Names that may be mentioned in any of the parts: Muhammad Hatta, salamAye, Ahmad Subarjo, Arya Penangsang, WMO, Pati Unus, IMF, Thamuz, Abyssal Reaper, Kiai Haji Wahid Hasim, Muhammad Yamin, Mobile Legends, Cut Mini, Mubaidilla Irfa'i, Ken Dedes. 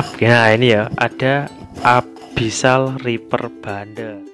Nah ini ya, ada Abyssal Reaper bundle.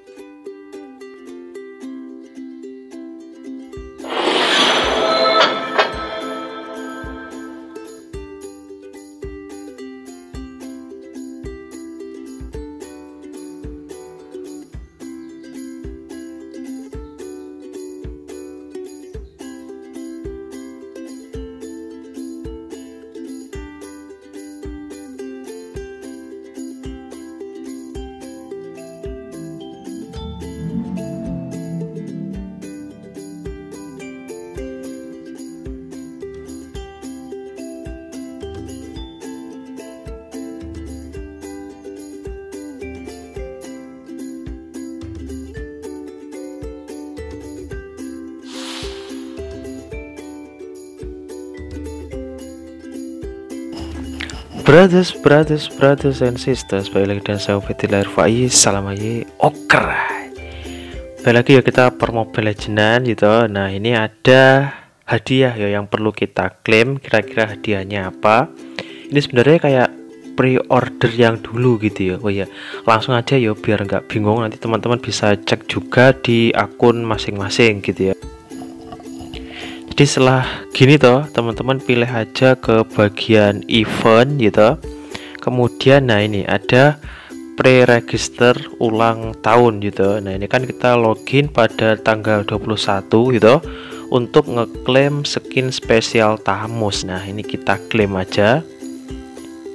Brothers and sisters, balik lagi dan saya Mubaidilla Irfa'i, salam aja oker. Balik lagi ya kita per Mobile Legends gitu. Nah ini ada hadiah ya yang perlu kita klaim. Kira-kira hadiahnya apa? Ini sebenarnya kayak pre-order yang dulu gitu ya. Oh ya, langsung aja ya biar nggak bingung. Nanti teman-teman bisa cek juga di akun masing-masing gitu ya. Jadi setelah gini toh teman-teman pilih aja ke bagian event gitu. Kemudian nah ini ada pre-register ulang tahun gitu. Nah ini kan kita login pada tanggal 21 gitu untuk ngeklaim skin spesial Thamuz. Nah ini kita klaim aja.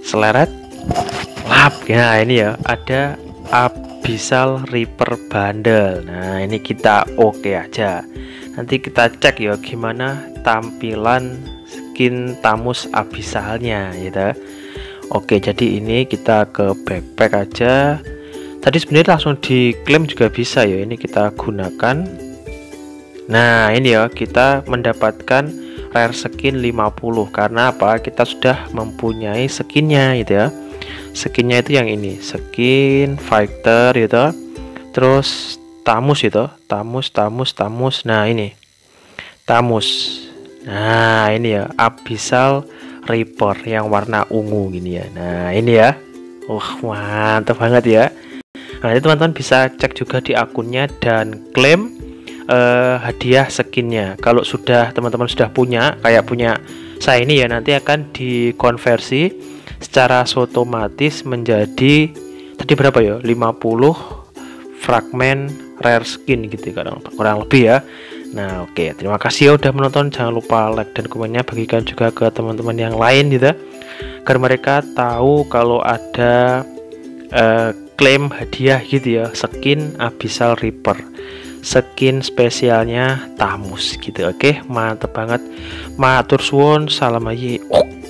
Seleret. Lap. Nah ini ya ada Abyssal Reaper bundle. Nah ini kita oke aja. Nanti kita cek ya gimana tampilan skin Thamuz abisalnya gitu. Oke, jadi ini kita ke backpack aja. Tadi sebenarnya langsung diklaim juga bisa ya. Ini kita gunakan. Nah, ini ya kita mendapatkan rare skin 50 karena apa? Kita sudah mempunyai skinnya gitu ya. Skinnya itu yang ini, skin fighter gitu. Terus Thamuz itu, Thamuz. Nah ini Thamuz. Nah ini ya Abyssal Reaper yang warna ungu gini ya. Nah ini ya, mantap banget ya. Nah ini teman-teman bisa cek juga di akunnya dan klaim hadiah skinnya. Kalau sudah teman-teman sudah punya, kayak punya saya ini ya, nanti akan dikonversi secara otomatis menjadi tadi berapa ya, 50 fragmen rare skin gitu kurang lebih ya. Nah oke, terima kasih ya udah menonton. Jangan lupa like dan komennya, bagikan juga ke teman-teman yang lain gitu agar mereka tahu kalau ada klaim hadiah gitu ya, skin Abyssal Reaper, skin spesialnya Thamuz gitu. Oke, mantep banget. Matur suwun, salam ayi.